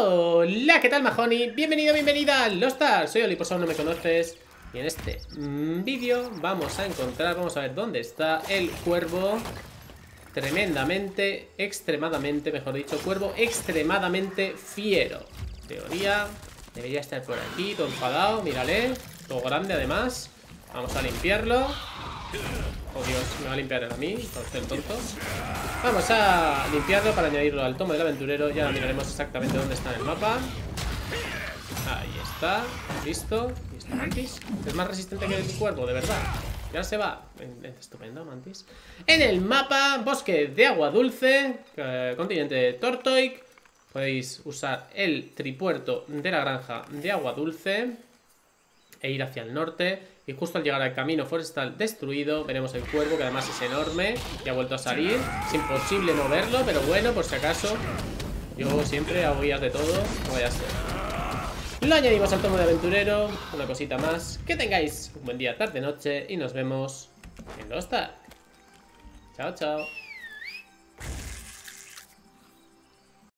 Hola, ¿qué tal, Mahony? Bienvenido, bienvenida a Lost Ark. Soy Oli, por si aún no me conoces. Y en este vídeo vamos a encontrar, vamos a ver dónde está el cuervo. Tremendamente, extremadamente, mejor dicho, cuervo extremadamente fiero. Teoría, debería estar por aquí, todo enfadado, mírale. Todo grande además. Vamos a limpiarlo. Oh Dios, me va a limpiar él a mí, por ser tonto. Vamos a limpiarlo para añadirlo al tomo del aventurero. Ya miraremos exactamente dónde está en el mapa. Ahí está, listo. Y está Mantis. Es más resistente que el cuervo, de verdad. Ya se va. Estupendo, Mantis. En el mapa, bosque de agua dulce, continente de Tortoic. Podéis usar el tripuerto de la granja de agua dulce e ir hacia el norte. Y justo al llegar al camino forestal destruido, veremos el cuervo, que además es enorme y ha vuelto a salir. Es imposible moverlo, pero bueno, por si acaso. Yo siempre hago guías de todo, no vaya a ser. Lo añadimos al tomo de aventurero. Una cosita más. Que tengáis un buen día, tarde, noche. Y nos vemos en Lost Ark. Chao, chao.